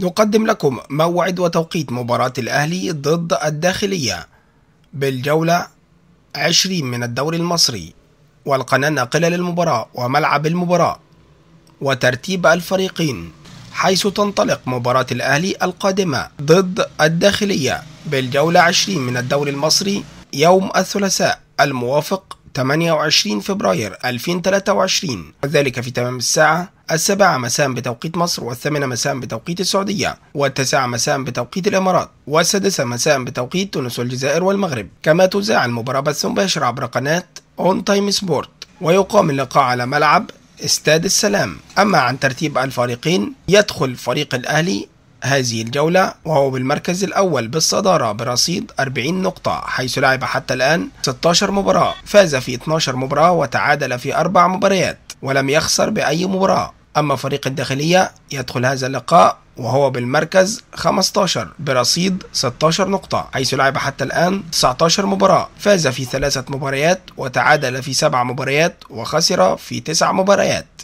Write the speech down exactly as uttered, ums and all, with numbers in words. نقدم لكم موعد وتوقيت مباراة الأهلي ضد الداخلية بالجولة عشرين من الدوري المصري، والقناة الناقلة للمباراة وملعب المباراة وترتيب الفريقين، حيث تنطلق مباراة الأهلي القادمة ضد الداخلية بالجولة عشرين من الدوري المصري يوم الثلاثاء الموافق ثمانية وعشرين فبراير ألفين وثلاثة وعشرين، وذلك في تمام الساعة السابعة مساء بتوقيت مصر، والثامنة مساء بتوقيت السعودية، والتاسعة مساء بتوقيت الإمارات، والسادسة مساء بتوقيت تونس والجزائر والمغرب. كما تذاع المباراة بث مباشر عبر قناة أون تايم سبورت، ويقام اللقاء على ملعب استاد السلام. أما عن ترتيب الفريقين، يدخل فريق الأهلي هذه الجولة وهو بالمركز الأول بالصدارة برصيد أربعين نقطة، حيث لعب حتى الآن ستة عشر مباراة، فاز في اثنتا عشرة مباراة وتعادل في أربع مباريات ولم يخسر بأي مباراة. أما فريق الداخلية يدخل هذا اللقاء وهو بالمركز خمسة عشر برصيد ستة عشر نقطة، حيث لعب حتى الآن تسعة عشر مباراة، فاز في ثلاثة مباريات وتعادل في سبع مباريات وخسر في تسع مباريات.